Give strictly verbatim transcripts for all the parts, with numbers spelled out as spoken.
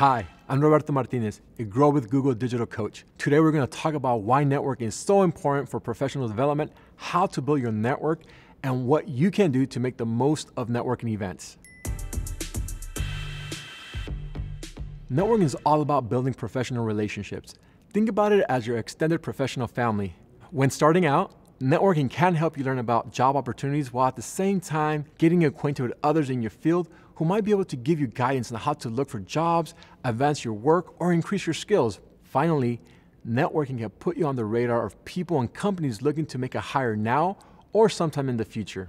Hi, I'm Roberto Martinez, a Grow with Google digital coach. Today we're going to talk about why networking is so important for professional development, how to build your network, and what you can do to make the most of networking events. Networking is all about building professional relationships. Think about it as your extended professional family. When starting out, networking can help you learn about job opportunities while at the same time getting acquainted with others in your field who might be able to give you guidance on how to look for jobs, advance your work, or increase your skills. Finally, networking can put you on the radar of people and companies looking to make a hire now or sometime in the future.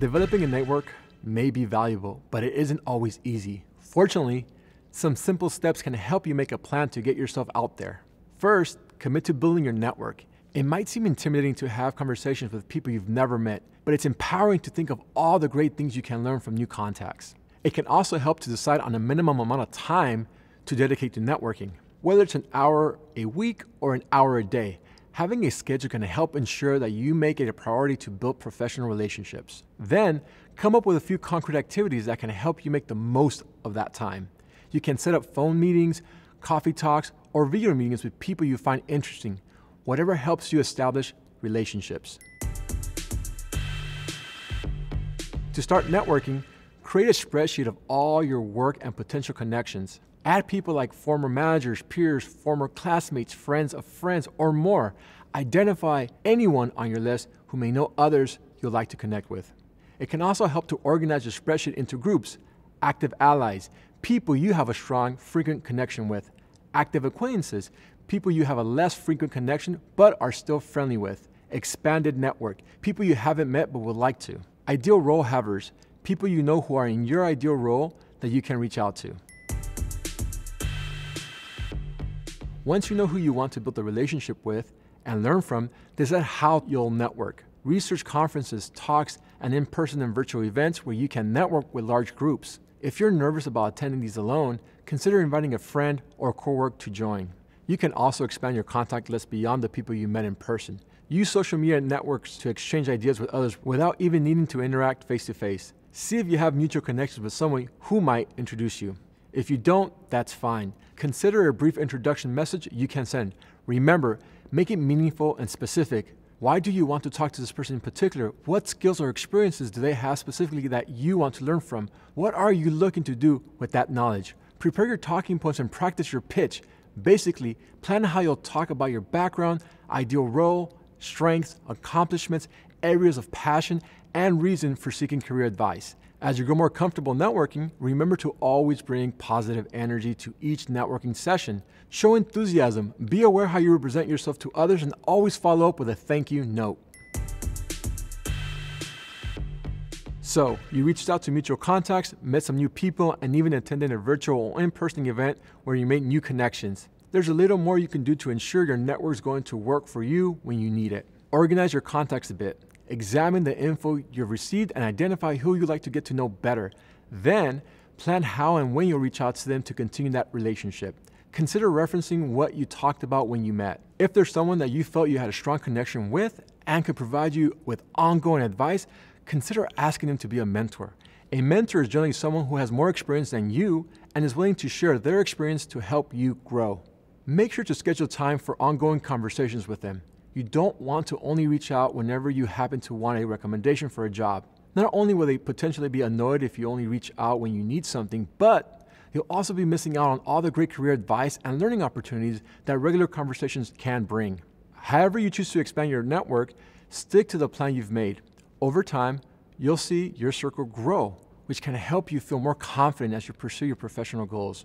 Developing a network may be valuable, but it isn't always easy. Fortunately, some simple steps can help you make a plan to get yourself out there. First, commit to building your network. It might seem intimidating to have conversations with people you've never met, but it's empowering to think of all the great things you can learn from new contacts. It can also help to decide on a minimum amount of time to dedicate to networking. Whether it's an hour a week or an hour a day, having a schedule can help ensure that you make it a priority to build professional relationships. Then, come up with a few concrete activities that can help you make the most of that time. You can set up phone meetings, coffee talks, or video meetings with people you find interesting, whatever helps you establish relationships. To start networking, create a spreadsheet of all your work and potential connections. Add people like former managers, peers, former classmates, friends of friends, or more. Identify anyone on your list who may know others you'll like to connect with. It can also help to organize your spreadsheet into groups, active allies, people you have a strong, frequent connection with, active acquaintances, people you have a less frequent connection but are still friendly with, expanded network, people you haven't met but would like to, ideal role havers, people you know who are in your ideal role that you can reach out to. Once you know who you want to build a relationship with and learn from, decide how you'll network. Research conferences, talks, and in-person and virtual events where you can network with large groups. If you're nervous about attending these alone, consider inviting a friend or coworker to join. You can also expand your contact list beyond the people you met in person. Use social media networks to exchange ideas with others without even needing to interact face-to-face. See if you have mutual connections with someone who might introduce you. If you don't, that's fine. Consider a brief introduction message you can send. Remember, make it meaningful and specific. Why do you want to talk to this person in particular? What skills or experiences do they have specifically that you want to learn from? What are you looking to do with that knowledge? Prepare your talking points and practice your pitch. Basically, plan how you'll talk about your background, ideal role, strengths, accomplishments, areas of passion, and reason for seeking career advice. As you grow more comfortable networking, remember to always bring positive energy to each networking session. Show enthusiasm, be aware how you represent yourself to others, and always follow up with a thank you note. So, you reached out to mutual contacts, met some new people, and even attended a virtual or in-person event where you made new connections. There's a little more you can do to ensure your network's going to work for you when you need it. Organize your contacts a bit. Examine the info you've received and identify who you'd like to get to know better. Then, plan how and when you'll reach out to them to continue that relationship. Consider referencing what you talked about when you met. If there's someone that you felt you had a strong connection with and could provide you with ongoing advice, consider asking them to be a mentor. A mentor is generally someone who has more experience than you and is willing to share their experience to help you grow. Make sure to schedule time for ongoing conversations with them. You don't want to only reach out whenever you happen to want a recommendation for a job. Not only will they potentially be annoyed if you only reach out when you need something, but you'll also be missing out on all the great career advice and learning opportunities that regular conversations can bring. However you choose to expand your network, stick to the plan you've made. Over time, you'll see your circle grow, which can help you feel more confident as you pursue your professional goals.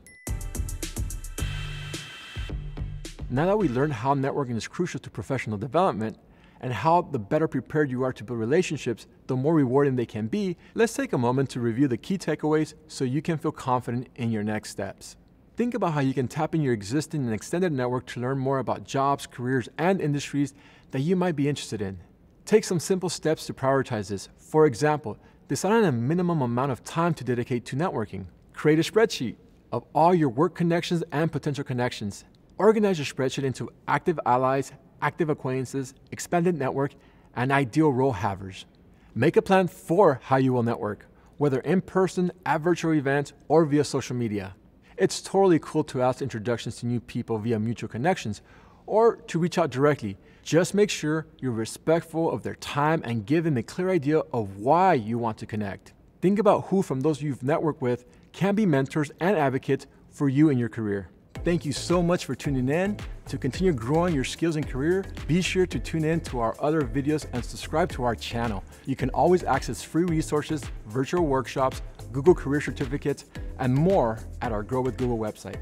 Now that we learned how networking is crucial to professional development and how the better prepared you are to build relationships, the more rewarding they can be, let's take a moment to review the key takeaways so you can feel confident in your next steps. Think about how you can tap into your existing and extended network to learn more about jobs, careers, and industries that you might be interested in. Take some simple steps to prioritize this. For example, decide on a minimum amount of time to dedicate to networking. Create a spreadsheet of all your work connections and potential connections. Organize your spreadsheet into active allies, active acquaintances, expanded network, and ideal role havers. Make a plan for how you will network. whether in person, at virtual events, or via social media. It's totally cool to ask introductions to new people via mutual connections or to reach out directly. Just make sure you're respectful of their time and give them a clear idea of why you want to connect. Think about who from those you've networked with can be mentors and advocates for you in your career. Thank you so much for tuning in. To continue growing your skills and career, be sure to tune in to our other videos and subscribe to our channel. You can always access free resources, virtual workshops, Google Career Certificates, and more at our Grow with Google website.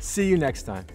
See you next time.